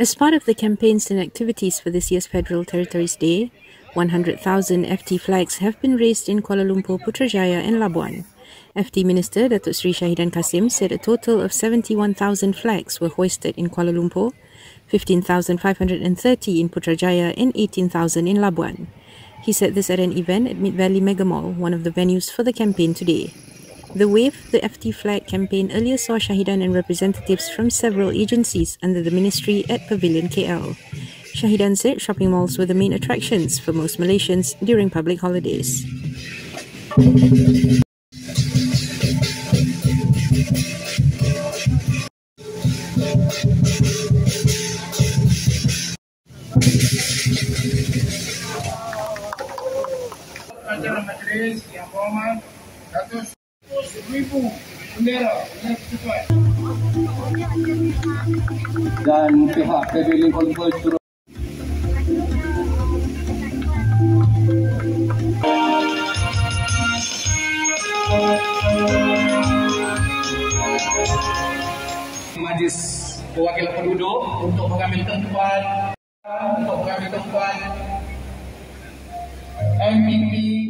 As part of the campaigns and activities for this year's Federal Territories Day, 100,000 FT flags have been raised in Kuala Lumpur, Putrajaya and Labuan. FT Minister Datuk Sri Shahidan Kassim said a total of 71,000 flags were hoisted in Kuala Lumpur, 15,530 in Putrajaya and 18,000 in Labuan. He said this at an event at Mid Valley Megamall, one of the venues for the campaign today. The Wave, the FT flag campaign earlier saw Shahidan and representatives from several agencies under the ministry at Pavilion KL. Shahidan said shopping malls were the main attractions for most Malaysians during public holidays. Acara majlis yang berhormat 100,000 bendera dan pihak Pavilion Kuala Lumpur. Majlis perwakilan penduduk untuk mengambil tempat MPP